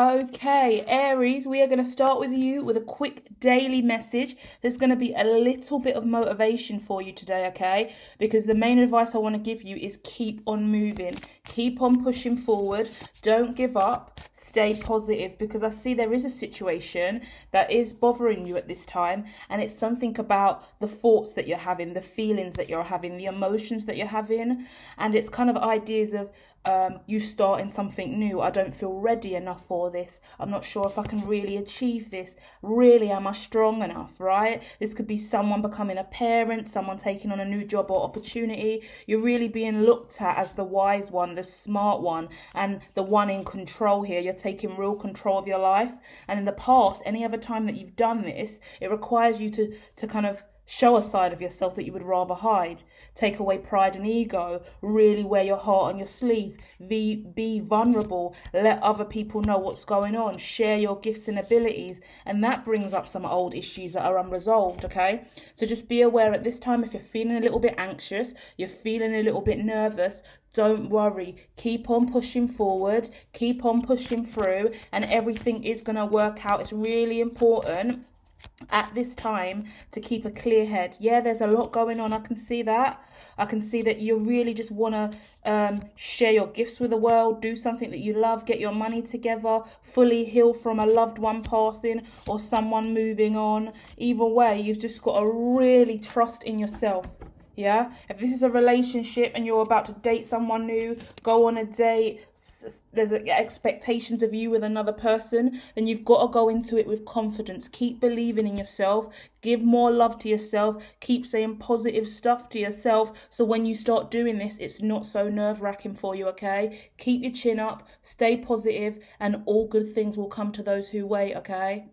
Okay, Aries, we are going to start with you with a quick daily message. There's going to be a little bit of motivation for you today, okay? Because the main advice I want to give you is keep on moving. Keep on pushing forward. Don't give up. Stay positive, because I see there is a situation that is bothering you at this time, and it's something about the thoughts that you're having, the feelings that you're having, the emotions that you're having, and it's kind of ideas of you starting something new. I don't feel ready enough for this. I'm not sure if I can really achieve this. Really, am I strong enough, right? This could be someone becoming a parent, someone taking on a new job or opportunity. You're really being looked at as the wise one, the smart one, and the one in control here. You're taking real control of your life. And in the past, any other time that you've done this, it requires you to kind of show a side of yourself that you would rather hide. Take away pride and ego. Really wear your heart on your sleeve. Be vulnerable. Let other people know what's going on. Share your gifts and abilities. And that brings up some old issues that are unresolved, okay? So just be aware at this time, if you're feeling a little bit anxious, you're feeling a little bit nervous, don't worry. Keep on pushing forward. Keep on pushing through. And everything is going to work out. It's really important at this time to keep a clear head. Yeah, there's a lot going on. I can see that. I can see that you really just want to share your gifts with the world, do something that you love, get your money together, fully heal from a loved one passing or someone moving on. Either way, you've just got to really trust in yourself. Yeah, if this is a relationship and you're about to date someone new, go on a date, there's expectations of you with another person, then you've got to go into it with confidence. Keep believing in yourself, give more love to yourself, keep saying positive stuff to yourself, so when you start doing this, it's not so nerve-wracking for you, okay? Keep your chin up, stay positive, and all good things will come to those who wait, okay?